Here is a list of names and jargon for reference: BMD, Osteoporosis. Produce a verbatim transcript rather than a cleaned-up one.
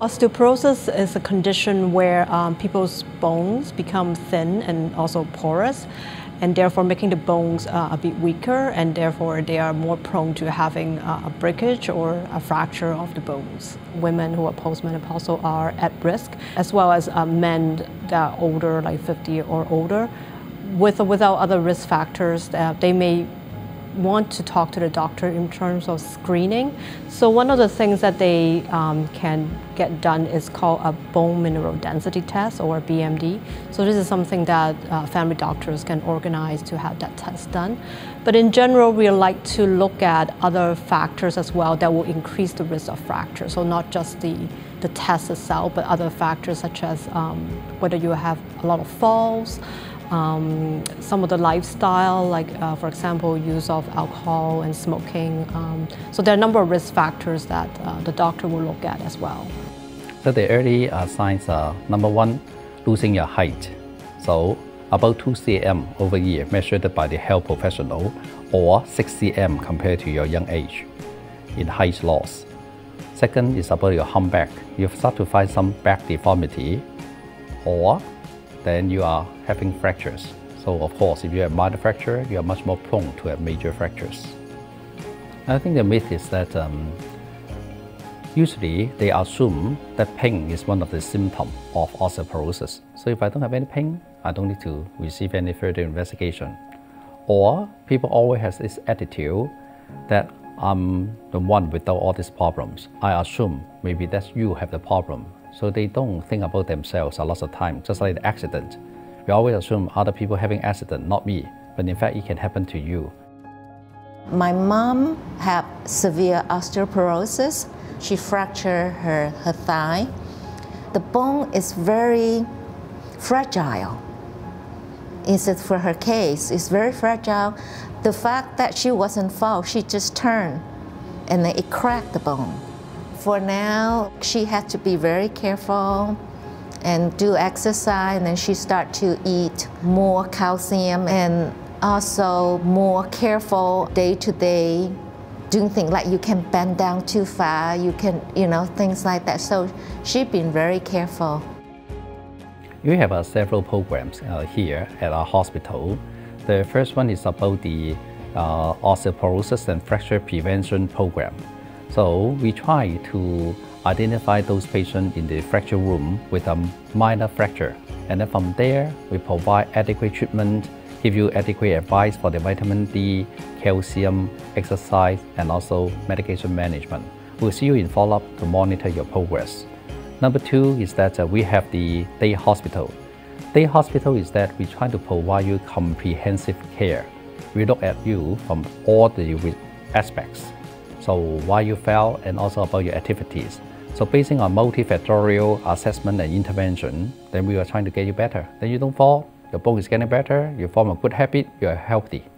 Osteoporosis is a condition where um, people's bones become thin and also porous, and therefore making the bones uh, a bit weaker, and therefore they are more prone to having uh, a breakage or a fracture of the bones. Women who are postmenopausal are at risk, as well as uh, men that are older, like fifty or older. With or without other risk factors, uh, they may want to talk to the doctor in terms of screening. So one of the things that they um, can get done is called a bone mineral density test, or B M D. So this is something that uh, family doctors can organize to have that test done. But in general, we like to look at other factors as well that will increase the risk of fracture. So not just the, the test itself, but other factors such as um, whether you have a lot of falls, Um, some of the lifestyle, like uh, for example, use of alcohol and smoking. Um, so there are a number of risk factors that uh, the doctor will look at as well. So the early uh, signs are, number one, losing your height. So about two centimeters over year, measured by the health professional, or six centimeters compared to your young age in height loss. Second is about your humpback. You start to find some back deformity, or then you are having fractures. So of course, if you have minor fracture, you are much more prone to have major fractures. I think the myth is that um, usually they assume that pain is one of the symptoms of osteoporosis. So if I don't have any pain, I don't need to receive any further investigation. Or people always have this attitude that I'm the one without all these problems. I assume maybe that's you have the problem. So they don't think about themselves a lot of time, just like the accident. We always assume other people having accident, not me. But in fact, it can happen to you. My mom had severe osteoporosis. She fractured her, her thigh. The bone is very fragile. Instead for her case, it's very fragile. The fact that she wasn't fall, she just turned and then it cracked the bone. For now, she had to be very careful and do exercise, and then she started to eat more calcium and also more careful day to day, doing things like you can bend down too far, you can, you know, things like that. So she's been very careful. We have uh, several programs uh, here at our hospital. The first one is about the uh, osteoporosis and fracture prevention program. So we try to identify those patients in the fracture room with a minor fracture. And then from there, we provide adequate treatment, give you adequate advice for the vitamin D, calcium, exercise, and also medication management. We'll see you in follow-up to monitor your progress. Number two is that uh, we have the day hospital. Day hospital is that we try to provide you comprehensive care. We look at you from all the aspects. So why you fell, and also about your activities. So basing on multifactorial assessment and intervention, then we are trying to get you better. Then you don't fall, your bone is getting better, you form a good habit, you are healthy.